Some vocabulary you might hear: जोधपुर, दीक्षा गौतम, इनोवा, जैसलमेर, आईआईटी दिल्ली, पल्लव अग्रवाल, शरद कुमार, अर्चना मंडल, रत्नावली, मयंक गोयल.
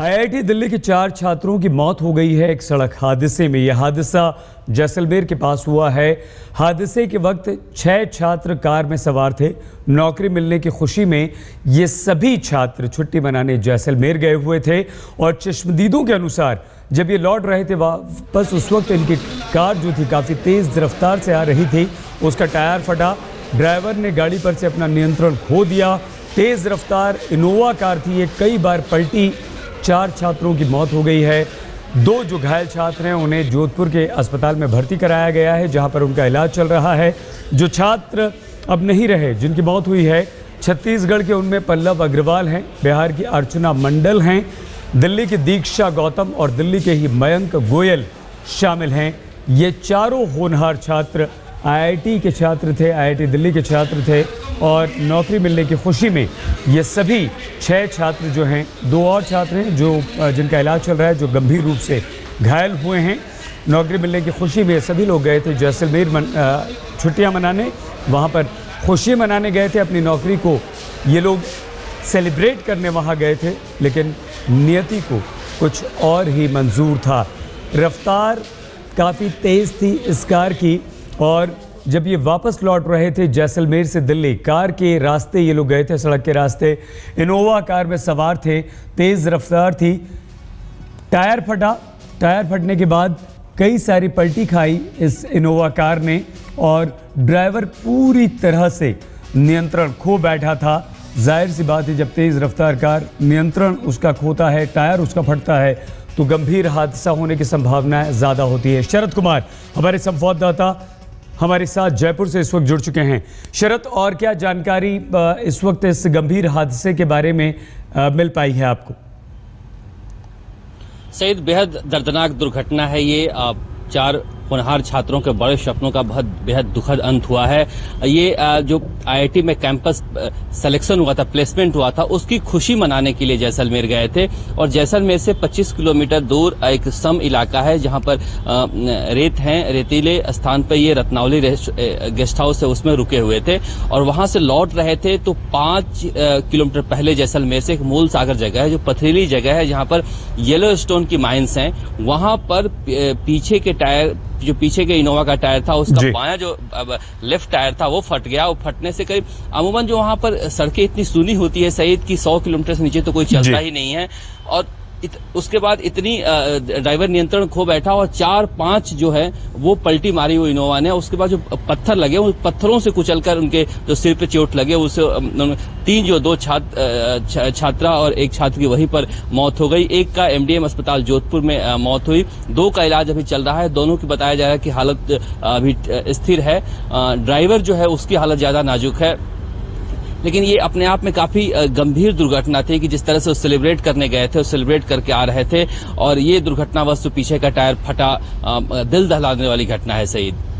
आईआईटी दिल्ली के 4 छात्रों की मौत हो गई है एक सड़क हादसे में। यह हादसा जैसलमेर के पास हुआ है। हादसे के वक्त 6 छात्र कार में सवार थे। नौकरी मिलने की खुशी में ये सभी छात्र छुट्टी मनाने जैसलमेर गए हुए थे और चश्मदीदों के अनुसार जब ये लौट रहे थे वापस, उस वक्त इनकी कार जो थी काफ़ी तेज़ रफ्तार से आ रही थी, उसका टायर फटा। ड्राइवर ने गाड़ी पर से अपना नियंत्रण खो दिया। तेज़ रफ्तार इनोवा कार थी, ये कई बार पलटी। 4 छात्रों की मौत हो गई है। 2 जो घायल छात्र हैं उन्हें जोधपुर के अस्पताल में भर्ती कराया गया है, जहां पर उनका इलाज चल रहा है। जो छात्र अब नहीं रहे जिनकी मौत हुई है, छत्तीसगढ़ के उनमें पल्लव अग्रवाल हैं, बिहार की अर्चना मंडल हैं, दिल्ली की दीक्षा गौतम और दिल्ली के ही मयंक गोयल शामिल हैं। ये चारों होनहार छात्र आईआईटी के छात्र थे, आईआईटी दिल्ली के छात्र थे और नौकरी मिलने की खुशी में ये सभी 6 छात्र जो हैं, 2 और छात्र हैं जिनका इलाज चल रहा है, जो गंभीर रूप से घायल हुए हैं। नौकरी मिलने की खुशी में सभी लोग गए थे जैसलमेर छुट्टियां मनाने, वहां पर खुशी मनाने गए थे। अपनी नौकरी को ये लोग सेलिब्रेट करने वहाँ गए थे, लेकिन नियति को कुछ और ही मंजूर था। रफ्तार काफ़ी तेज़ थी इस कार की और जब ये वापस लौट रहे थे जैसलमेर से दिल्ली, कार के रास्ते ये लोग गए थे, सड़क के रास्ते। इनोवा कार में सवार थे, तेज़ रफ्तार थी। टायर फटा, टायर फटने के बाद कई सारी पलटी खाई इस इनोवा कार ने और ड्राइवर पूरी तरह से नियंत्रण खो बैठा था। जाहिर सी बात है, जब तेज़ रफ्तार कार नियंत्रण उसका खोता है, टायर उसका फटता है, तो गंभीर हादसा होने की संभावना ज़्यादा होती है। शरद कुमार हमारे संवाददाता हमारे साथ जयपुर से इस वक्त जुड़ चुके हैं। शरद, और क्या जानकारी इस वक्त इस गंभीर हादसे के बारे में मिल पाई है आपको? सईद, बेहद दर्दनाक दुर्घटना है ये। 4 होनहार छात्रों के बड़े सपनों का बेहद दुखद अंत हुआ है। ये जो आईआईटी में कैंपस सिलेक्शन हुआ था, प्लेसमेंट हुआ था, उसकी खुशी मनाने के लिए जैसलमेर गए थे और जैसलमेर से 25 किलोमीटर दूर एक सम इलाका है जहां पर रेत हैं, रेतीले स्थान पर ये रत्नावली गेस्ट हाउस है, उसमें रुके हुए थे और वहां से लौट रहे थे। तो 5 किलोमीटर पहले जैसलमेर से एक मूल सागर जगह है, जो पथरीली जगह है जहाँ पर येलो स्टोन की माइंस हैं, वहां पर पीछे के टायर, जो पीछे के इनोवा का टायर था उसका बायां जो लेफ्ट टायर था वो फट गया। वो फटने से करीब अमूमन जो वहां पर सड़कें इतनी सूनी होती है सईद कि 100 किलोमीटर से नीचे तो कोई चलता ही नहीं है और उसके बाद इतनी ड्राइवर नियंत्रण खो बैठा और 4-5 जो है वो पलटी मारी वो इनोवा ने। उसके बाद जो पत्थर लगे उन पत्थरों से कुचलकर उनके जो सिर पे चोट लगे, उससे 2 छात्रा और एक छात्र की वहीं पर मौत हो गई। एक का एमडीएम अस्पताल जोधपुर में मौत हुई, 2 का इलाज अभी चल रहा है। दोनों की बताया जा रहा है कि हालत अभी स्थिर है। ड्राइवर जो है उसकी हालत ज्यादा नाजुक है, लेकिन ये अपने आप में काफी गंभीर दुर्घटना थी कि जिस तरह से वो सेलिब्रेट करने गए थे, वो सेलिब्रेट करके आ रहे थे और ये दुर्घटनावश पीछे का टायर फटा, दिल दहलाने वाली घटना है सईद।